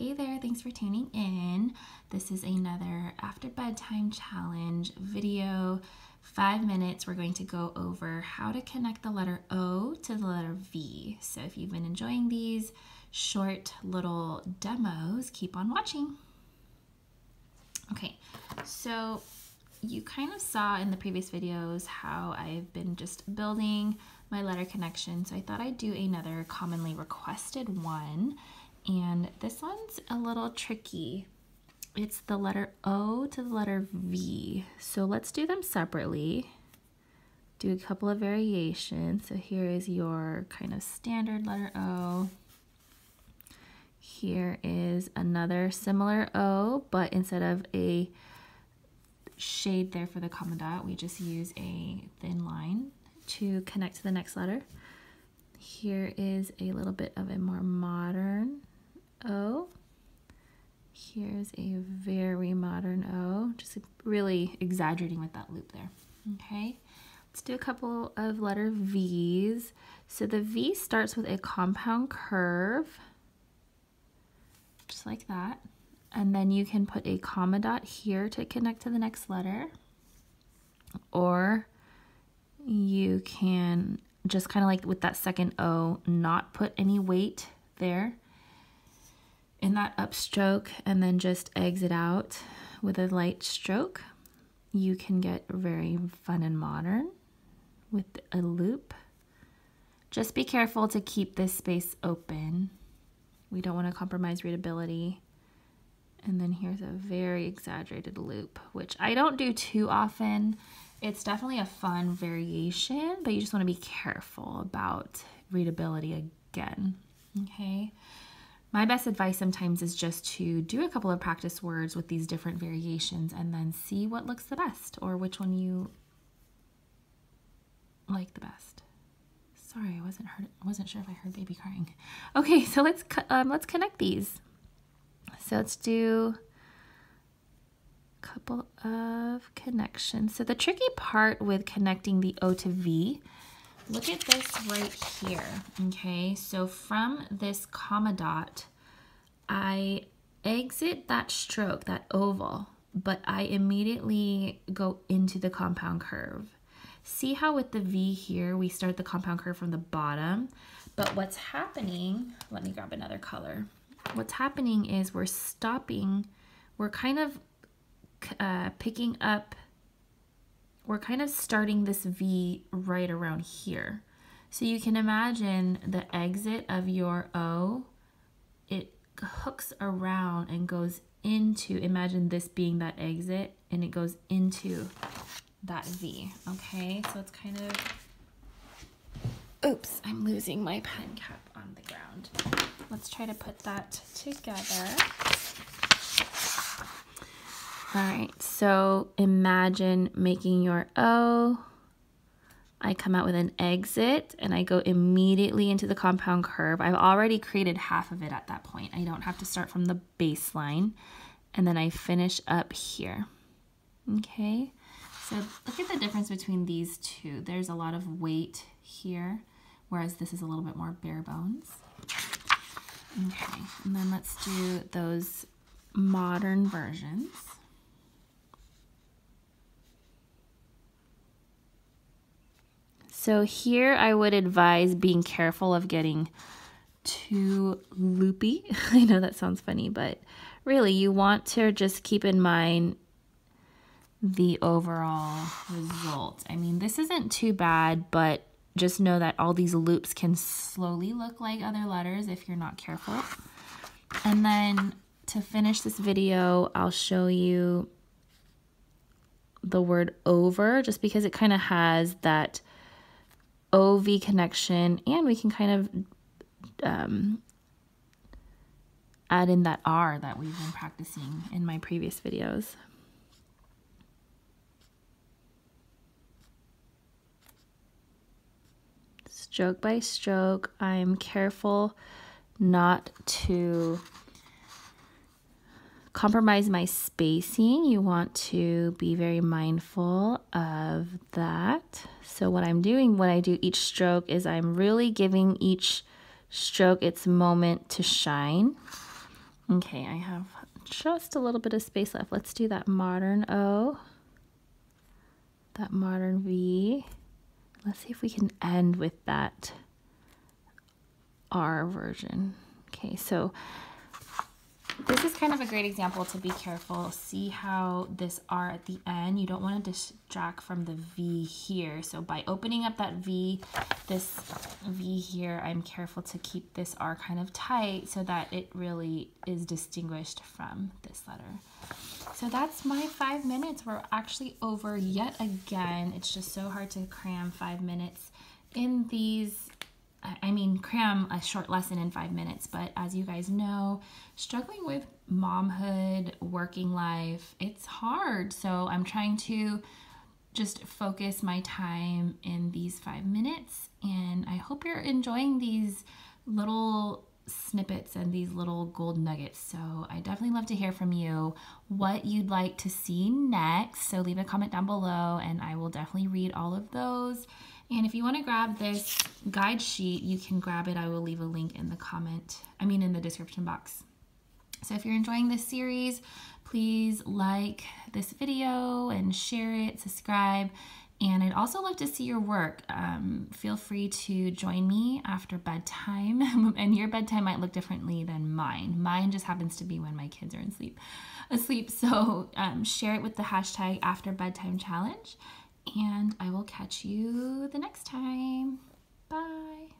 Hey there, thanks for tuning in. This is another after bedtime challenge video, 5 minutes. We're going to go over how to connect the letter O to the letter V. So if you've been enjoying these short little demos, keep on watching. Okay, so you kind of saw in the previous videos how I've been just building my letter connection. So I thought I'd do another commonly requested one. And this one's a little tricky. It's the letter O to the letter V. So let's do them separately. Do a couple of variations. So here is your kind of standard letter O. Here is another similar O, but instead of a shade there for the comma dot, we just use a thin line to connect to the next letter. Here is a little bit of a more modern O. Here's a very modern O, just really exaggerating with that loop there. Okay, let's do a couple of letter V's. So the V starts with a compound curve, just like that. And then you can put a comma dot here to connect to the next letter. Or you can just kind of like with that second O, not put any weight there in that upstroke and then just exit out with a light stroke. You can get very fun and modern with a loop. Just be careful to keep this space open. We don't want to compromise readability. And then here's a very exaggerated loop, which I don't do too often. It's definitely a fun variation, but you just want to be careful about readability again, okay? My best advice sometimes is just to do a couple of practice words with these different variations and then see what looks the best or which one you like the best. Sorry, I wasn't sure if I heard baby crying. Okay, so let's connect these. So let's do a couple of connections. So the tricky part with connecting the O to V, look at this right here, okay? So from this comma dot, I exit that stroke, that oval, but I immediately go into the compound curve. See how with the V here, we start the compound curve from the bottom, but what's happening, let me grab another color. What's happening is we're stopping, we're kind of picking up, we're kind of starting this V right around here. So you can imagine the exit of your O, it hooks around and goes into, imagine this being that exit, and it goes into that V, okay? So it's kind of, oops, I'm losing my pen cap on the ground. Let's try to put that together. All right, so imagine making your O. I come out with an exit and I go immediately into the compound curve. I've already created half of it at that point. I don't have to start from the baseline. And then I finish up here. Okay, so look at the difference between these two. There's a lot of weight here, whereas this is a little bit more bare bones. Okay, and then let's do those modern versions. So here I would advise being careful of getting too loopy. I know that sounds funny, but really you want to just keep in mind the overall result. I mean, this isn't too bad, but just know that all these loops can slowly look like other letters if you're not careful. And then to finish this video, I'll show you the word over, just because it kind of has that O-V connection, and we can kind of add in that R that we've been practicing in my previous videos. Stroke by stroke, I'm careful not to compromise my spacing. You want to be very mindful of that. So what I'm doing when I do each stroke is I'm really giving each stroke its moment to shine. Okay, I have just a little bit of space left. Let's do that modern O, that modern V. Let's see if we can end with that R version. Okay, so this is kind of a great example to be careful. See how this R at the end, you don't want to distract from the V here. So by opening up that V, this V here, I'm careful to keep this R kind of tight so that it really is distinguished from this letter. So that's my 5 minutes. We're actually over yet again. It's just so hard to cram 5 minutes in these. I mean, cram a short lesson in 5 minutes, but as you guys know, struggling with momhood, working life, it's hard. So I'm trying to just focus my time in these 5 minutes, and I hope you're enjoying these little snippets and these little gold nuggets. So I definitely love to hear from you what you'd like to see next. So leave a comment down below and I will definitely read all of those. And if you want to grab this guide sheet, you can grab it. I will leave a link in the in the description box. So if you're enjoying this series, please like this video and share it, subscribe. And I'd also love to see your work. Feel free to join me after bedtime. And your bedtime might look differently than mine. Mine just happens to be when my kids are asleep. So share it with the hashtag after bedtime challenge. And I will catch you the next time. Bye.